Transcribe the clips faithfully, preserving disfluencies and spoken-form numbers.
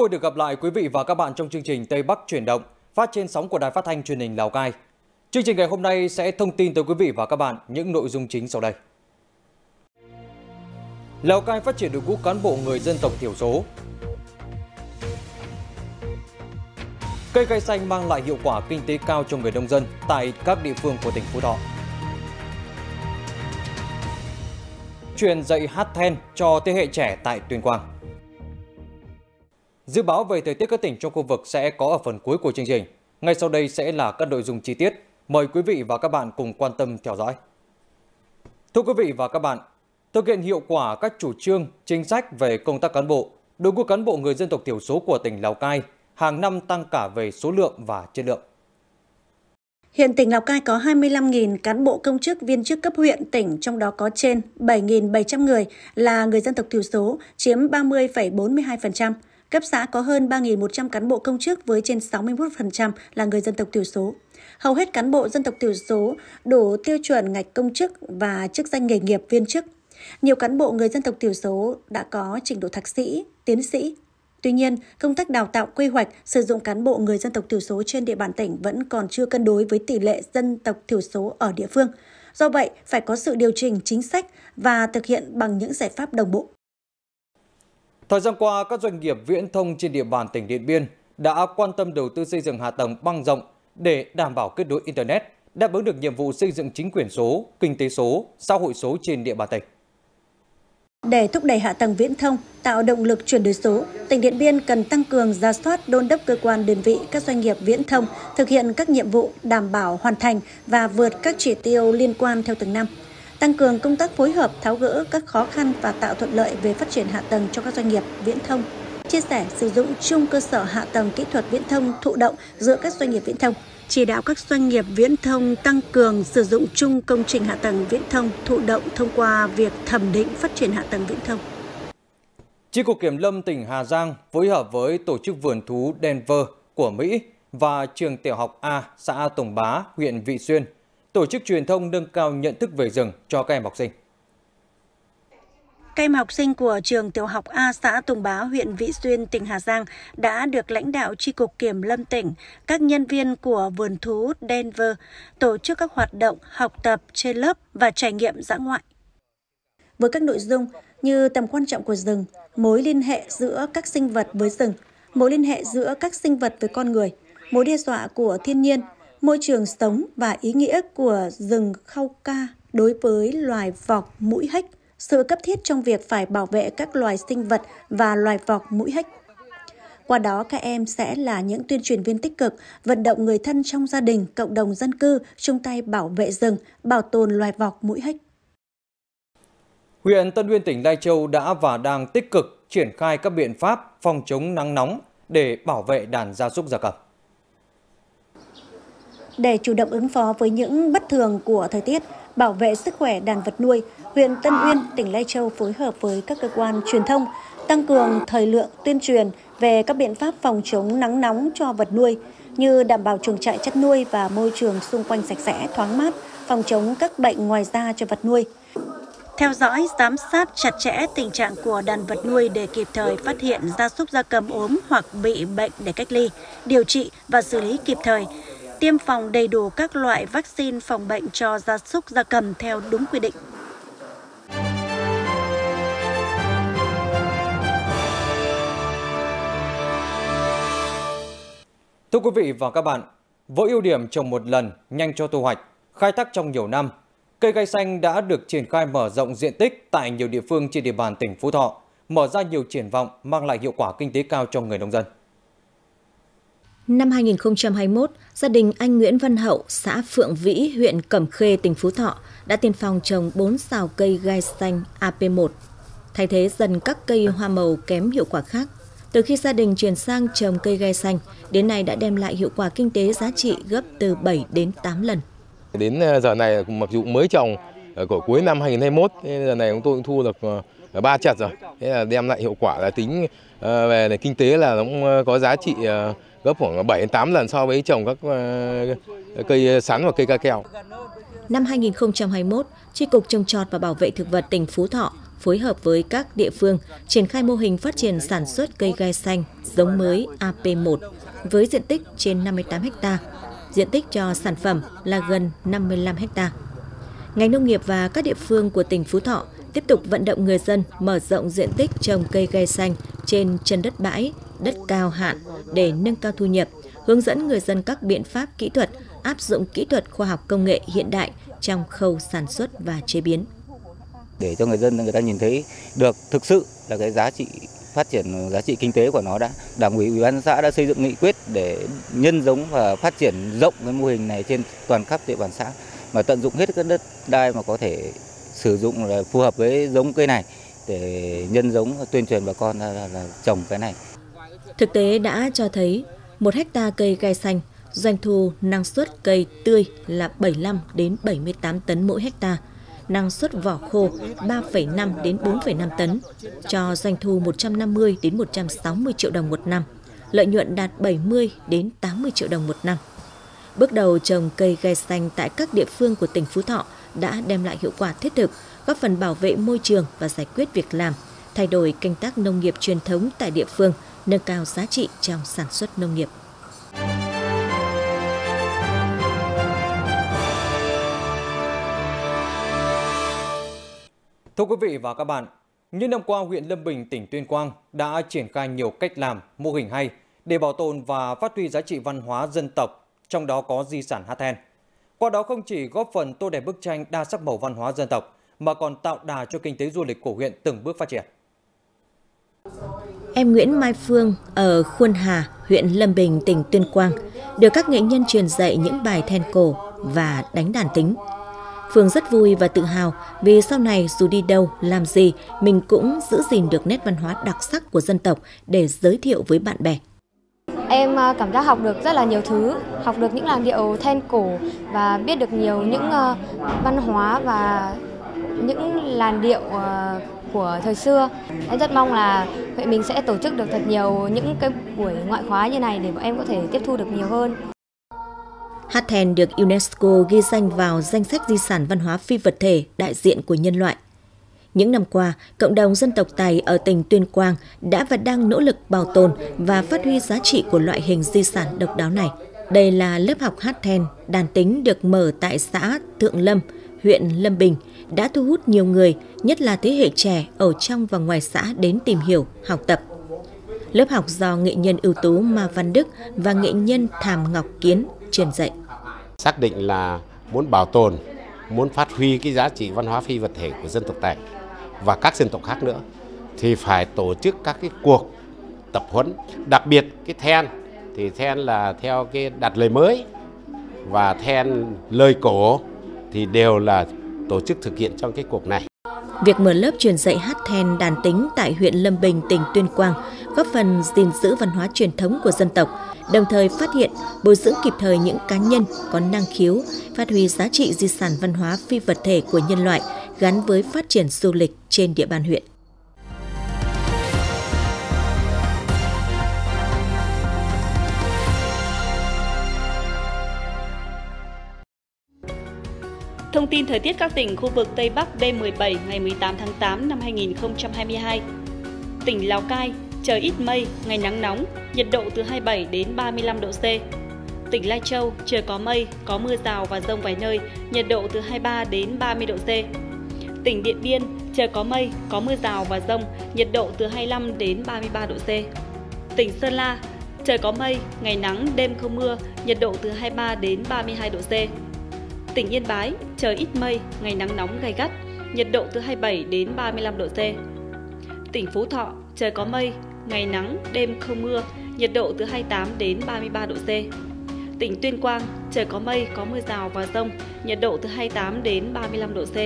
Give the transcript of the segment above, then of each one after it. vui được gặp lại quý vị và các bạn trong chương trình Tây Bắc Chuyển Động phát trên sóng của Đài Phát Thanh Truyền hình Lào Cai. Chương trình ngày hôm nay sẽ thông tin tới quý vị và các bạn những nội dung chính sau đây. Lào Cai phát triển đội ngũ cán bộ người dân tộc thiểu số. Cây cây xanh mang lại hiệu quả kinh tế cao cho người nông dân tại các địa phương của tỉnh Phú Thọ. Truyền dạy hát then cho thế hệ trẻ tại Tuyên Quang. Dự báo về thời tiết các tỉnh trong khu vực sẽ có ở phần cuối của chương trình. Ngay sau đây sẽ là các nội dung chi tiết. Mời quý vị và các bạn cùng quan tâm theo dõi. Thưa quý vị và các bạn, thực hiện hiệu quả các chủ trương, chính sách về công tác cán bộ, đội ngũ cán bộ người dân tộc thiểu số của tỉnh Lào Cai hàng năm tăng cả về số lượng và chất lượng. Hiện tỉnh Lào Cai có hai mươi lăm nghìn cán bộ công chức viên chức cấp huyện tỉnh, trong đó có trên bảy nghìn bảy trăm người là người dân tộc thiểu số, chiếm ba mươi phẩy bốn mươi hai phần trăm. Cấp xã có hơn ba nghìn một trăm cán bộ công chức với trên sáu mươi mốt phần trăm là người dân tộc thiểu số. Hầu hết cán bộ dân tộc thiểu số đủ tiêu chuẩn ngạch công chức và chức danh nghề nghiệp viên chức. Nhiều cán bộ người dân tộc thiểu số đã có trình độ thạc sĩ, tiến sĩ. Tuy nhiên, công tác đào tạo, quy hoạch, sử dụng cán bộ người dân tộc thiểu số trên địa bàn tỉnh vẫn còn chưa cân đối với tỷ lệ dân tộc thiểu số ở địa phương. Do vậy, phải có sự điều chỉnh chính sách và thực hiện bằng những giải pháp đồng bộ. Thời gian qua, các doanh nghiệp viễn thông trên địa bàn tỉnh Điện Biên đã quan tâm đầu tư xây dựng hạ tầng băng rộng để đảm bảo kết nối Internet, đáp ứng được nhiệm vụ xây dựng chính quyền số, kinh tế số, xã hội số trên địa bàn tỉnh. Để thúc đẩy hạ tầng viễn thông, tạo động lực chuyển đổi số, tỉnh Điện Biên cần tăng cường rà soát đôn đốc cơ quan đơn vị các doanh nghiệp viễn thông thực hiện các nhiệm vụ đảm bảo hoàn thành và vượt các chỉ tiêu liên quan theo từng năm. Tăng cường công tác phối hợp tháo gỡ các khó khăn và tạo thuận lợi về phát triển hạ tầng cho các doanh nghiệp viễn thông, chia sẻ sử dụng chung cơ sở hạ tầng kỹ thuật viễn thông thụ động giữa các doanh nghiệp viễn thông, chỉ đạo các doanh nghiệp viễn thông tăng cường sử dụng chung công trình hạ tầng viễn thông thụ động thông qua việc thẩm định phát triển hạ tầng viễn thông. Chi cục Kiểm lâm tỉnh Hà Giang phối hợp với tổ chức vườn thú Denver của Mỹ và trường tiểu học A xã Tùng Bá, huyện Vị Xuyên tổ chức truyền thông nâng cao nhận thức về rừng cho các em học sinh. Các em học sinh của trường tiểu học A xã Tùng Bá, huyện Vị Xuyên, tỉnh Hà Giang đã được lãnh đạo Chi cục Kiểm lâm tỉnh, các nhân viên của vườn thú Denver tổ chức các hoạt động học tập trên lớp và trải nghiệm dã ngoại. Với các nội dung như tầm quan trọng của rừng, mối liên hệ giữa các sinh vật với rừng, mối liên hệ giữa các sinh vật với con người, mối đe dọa của thiên nhiên, môi trường sống và ý nghĩa của rừng khau ca đối với loài vọc mũi hếch, sự cấp thiết trong việc phải bảo vệ các loài sinh vật và loài vọc mũi hếch. Qua đó, các em sẽ là những tuyên truyền viên tích cực, vận động người thân trong gia đình, cộng đồng dân cư, chung tay bảo vệ rừng, bảo tồn loài vọc mũi hếch. Huyện Tân Uyên, tỉnh Lai Châu đã và đang tích cực triển khai các biện pháp phòng chống nắng nóng để bảo vệ đàn gia súc gia cầm. Để chủ động ứng phó với những bất thường của thời tiết, bảo vệ sức khỏe đàn vật nuôi, huyện Tân Uyên, tỉnh Lai Châu phối hợp với các cơ quan truyền thông, tăng cường thời lượng tuyên truyền về các biện pháp phòng chống nắng nóng cho vật nuôi, như đảm bảo chuồng trại chăn nuôi và môi trường xung quanh sạch sẽ, thoáng mát, phòng chống các bệnh ngoài da cho vật nuôi. Theo dõi, giám sát chặt chẽ tình trạng của đàn vật nuôi để kịp thời phát hiện gia súc gia cầm ốm hoặc bị bệnh để cách ly, điều trị và xử lý kịp thời. Tiêm phòng đầy đủ các loại vaccine phòng bệnh cho gia súc gia cầm theo đúng quy định. Thưa quý vị và các bạn, với ưu điểm trồng một lần, nhanh cho thu hoạch, khai thác trong nhiều năm, cây gai xanh đã được triển khai mở rộng diện tích tại nhiều địa phương trên địa bàn tỉnh Phú Thọ, mở ra nhiều triển vọng mang lại hiệu quả kinh tế cao cho người nông dân. Năm hai nghìn không trăm hai mươi mốt, gia đình anh Nguyễn Văn Hậu, xã Phượng Vĩ, huyện Cẩm Khê, tỉnh Phú Thọ đã tiên phong trồng bốn sào cây gai xanh A P một, thay thế dần các cây hoa màu kém hiệu quả khác. Từ khi gia đình chuyển sang trồng cây gai xanh, đến nay đã đem lại hiệu quả kinh tế giá trị gấp từ bảy đến tám lần. Đến giờ này, mặc dù mới trồng của cuối năm hai nghìn không trăm hai mươi mốt, giờ này chúng tôi cũng thu được ba chặt rồi. Thế là đem lại hiệu quả là tính về là kinh tế là cũng có giá trị gấp khoảng bảy đến tám lần so với trồng các cây sắn và cây ca keo. Năm hai nghìn không trăm hai mươi mốt, Chi cục Trồng trọt và Bảo vệ thực vật tỉnh Phú Thọ phối hợp với các địa phương triển khai mô hình phát triển sản xuất cây gai xanh giống mới A P một với diện tích trên năm mươi tám héc ta, diện tích cho sản phẩm là gần năm mươi lăm héc ta. Ngành nông nghiệp và các địa phương của tỉnh Phú Thọ tiếp tục vận động người dân mở rộng diện tích trồng cây gai xanh trên chân đất bãi, đất cao hạn để nâng cao thu nhập, hướng dẫn người dân các biện pháp kỹ thuật, áp dụng kỹ thuật khoa học công nghệ hiện đại trong khâu sản xuất và chế biến. Để cho người dân người ta nhìn thấy được thực sự là cái giá trị phát triển, giá trị kinh tế của nó đã. Đảng ủy, Ủy ban nhân xã đã xây dựng nghị quyết để nhân giống và phát triển rộng cái mô hình này trên toàn khắp địa bàn xã, mà tận dụng hết các đất đai mà có thể sử dụng là phù hợp với giống cây này để nhân giống, tuyên truyền bà con là, là, là trồng cái này. Thực tế đã cho thấy một hecta cây gai xanh, doanh thu năng suất cây tươi là bảy mươi lăm đến bảy mươi tám tấn mỗi hecta, năng suất vỏ khô ba phẩy năm đến bốn phẩy năm tấn, cho doanh thu một trăm năm mươi đến một trăm sáu mươi triệu đồng một năm, lợi nhuận đạt bảy mươi đến tám mươi triệu đồng một năm. Bước đầu trồng cây gai xanh tại các địa phương của tỉnh Phú Thọ đã đem lại hiệu quả thiết thực, góp phần bảo vệ môi trường và giải quyết việc làm, thay đổi canh tác nông nghiệp truyền thống tại địa phương, nâng cao giá trị trong sản xuất nông nghiệp. Thưa quý vị và các bạn, những năm qua, huyện Lâm Bình, tỉnh Tuyên Quang đã triển khai nhiều cách làm, mô hình hay để bảo tồn và phát huy giá trị văn hóa dân tộc, trong đó có di sản hát then. Qua đó không chỉ góp phần tô đẹp bức tranh đa sắc màu văn hóa dân tộc, mà còn tạo đà cho kinh tế du lịch của huyện từng bước phát triển. Em Nguyễn Mai Phương ở Khuôn Hà, huyện Lâm Bình, tỉnh Tuyên Quang, được các nghệ nhân truyền dạy những bài then cổ và đánh đàn tính. Phương rất vui và tự hào vì sau này dù đi đâu, làm gì, mình cũng giữ gìn được nét văn hóa đặc sắc của dân tộc để giới thiệu với bạn bè. Em cảm giác học được rất là nhiều thứ, học được những làn điệu then cổ và biết được nhiều những văn hóa và những làn điệu của thời xưa. Em rất mong là huyện mình sẽ tổ chức được thật nhiều những cái buổi ngoại khóa như này để bọn em có thể tiếp thu được nhiều hơn. Hát then được UNESCO ghi danh vào danh sách di sản văn hóa phi vật thể đại diện của nhân loại. Những năm qua, cộng đồng dân tộc Tày ở tỉnh Tuyên Quang đã và đang nỗ lực bảo tồn và phát huy giá trị của loại hình di sản độc đáo này. Đây là lớp học hát then đàn tính được mở tại xã Thượng Lâm, huyện Lâm Bình, đã thu hút nhiều người, nhất là thế hệ trẻ ở trong và ngoài xã đến tìm hiểu, học tập. Lớp học do nghệ nhân ưu tú Ma Văn Đức và nghệ nhân Thàm Ngọc Kiến truyền dạy. Xác định là muốn bảo tồn, muốn phát huy cái giá trị văn hóa phi vật thể của dân tộc Tày và các dân tộc khác nữa thì phải tổ chức các cái cuộc tập huấn, đặc biệt cái then thì then là theo cái đặt lời mới và then lời cổ thì đều là tổ chức thực hiện trong cái cuộc này. Việc mở lớp truyền dạy hát then đàn tính tại huyện Lâm Bình, tỉnh Tuyên Quang góp phần gìn giữ văn hóa truyền thống của dân tộc, đồng thời phát hiện, bồi dưỡng kịp thời những cá nhân có năng khiếu, phát huy giá trị di sản văn hóa phi vật thể của nhân loại gắn với phát triển du lịch trên địa bàn huyện. Thông tin thời tiết các tỉnh khu vực Tây Bắc B mười bảy ngày mười tám tháng tám năm hai nghìn không trăm hai mươi hai. Tỉnh Lào Cai, trời ít mây, ngày nắng nóng, nhiệt độ từ hai mươi bảy đến ba mươi lăm độ C. Tỉnh Lai Châu, trời có mây, có mưa rào và dông vài nơi, nhiệt độ từ hai mươi ba đến ba mươi độ C. Tỉnh Điện Biên, trời có mây, có mưa rào và dông, nhiệt độ từ hai mươi lăm đến ba mươi ba độ C. Tỉnh Sơn La, trời có mây, ngày nắng, đêm không mưa, nhiệt độ từ hai mươi ba đến ba mươi hai độ C. Tỉnh Yên Bái, trời ít mây, ngày nắng nóng gay gắt, nhiệt độ từ hai mươi bảy đến ba mươi lăm độ C. Tỉnh Phú Thọ, trời có mây, ngày nắng, đêm không mưa, nhiệt độ từ hai mươi tám đến ba mươi ba độ C. Tỉnh Tuyên Quang, trời có mây, có mưa rào và dông, nhiệt độ từ hai mươi tám đến ba mươi lăm độ C.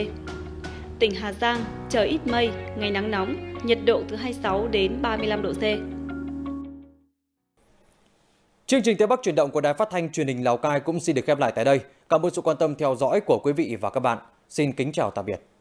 Tỉnh Hà Giang, trời ít mây, ngày nắng nóng, nhiệt độ từ hai mươi sáu đến ba mươi lăm độ C. Chương trình Tây Bắc chuyển động của Đài Phát thanh Truyền hình Lào Cai cũng xin được khép lại tại đây. Cảm ơn sự quan tâm theo dõi của quý vị và các bạn. Xin kính chào tạm biệt.